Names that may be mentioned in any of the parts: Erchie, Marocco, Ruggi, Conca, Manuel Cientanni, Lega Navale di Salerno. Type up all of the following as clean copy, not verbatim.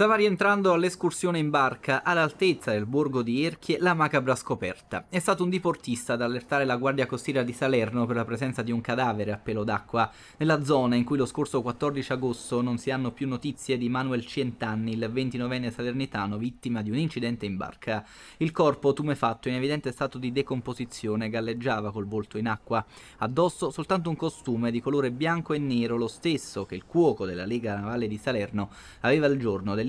Stava rientrando all'escursione in barca, all'altezza del borgo di Erchie, la macabra scoperta. È stato un diportista ad allertare la Guardia Costiera di Salerno per la presenza di un cadavere a pelo d'acqua nella zona in cui lo scorso 14 agosto non si hanno più notizie di Manuel Cientanni, il 29enne salernitano vittima di un incidente in barca. Il corpo, tumefatto, in evidente stato di decomposizione, galleggiava col volto in acqua. Addosso soltanto un costume di colore bianco e nero, lo stesso che il cuoco della Lega Navale di Salerno aveva il giorno dell'incidente.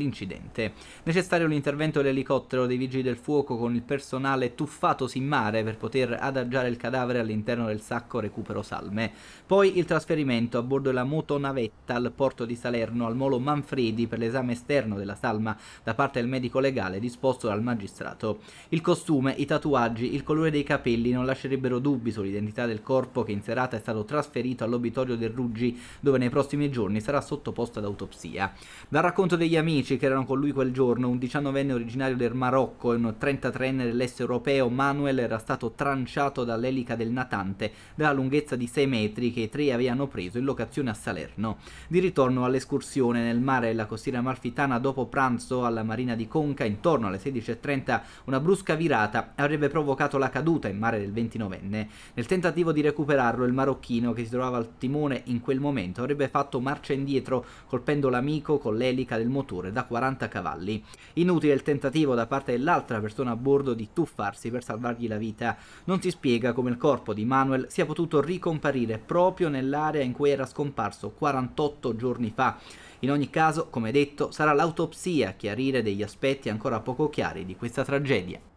Necessario l'intervento dell'elicottero dei vigili del fuoco con il personale tuffatosi in mare per poter adagiare il cadavere all'interno del sacco recupero salme. Poi il trasferimento a bordo della motonavetta al porto di Salerno al molo Manfredi per l'esame esterno della salma da parte del medico legale disposto dal magistrato. Il costume, i tatuaggi, il colore dei capelli non lascerebbero dubbi sull'identità del corpo che in serata è stato trasferito all'obitorio del Ruggi, dove nei prossimi giorni sarà sottoposto ad autopsia. Dal racconto degli amici che erano con lui quel giorno, un 19enne originario del Marocco e un 33enne dell'est europeo, Manuel era stato tranciato dall'elica del natante dalla lunghezza di 6 metri che i tre avevano preso in locazione a Salerno. Di ritorno all'escursione nel mare della costiera amalfitana dopo pranzo alla marina di Conca, intorno alle 16:30, una brusca virata avrebbe provocato la caduta in mare del 29enne. Nel tentativo di recuperarlo, il marocchino che si trovava al timone in quel momento avrebbe fatto marcia indietro colpendo l'amico con l'elica del motore da 40 cavalli. Inutile il tentativo da parte dell'altra persona a bordo di tuffarsi per salvargli la vita. Non si spiega come il corpo di Manuel sia potuto ricomparire proprio nell'area in cui era scomparso 48 giorni fa. In ogni caso, come detto, sarà l'autopsia a chiarire degli aspetti ancora poco chiari di questa tragedia.